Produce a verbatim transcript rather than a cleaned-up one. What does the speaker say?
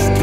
Just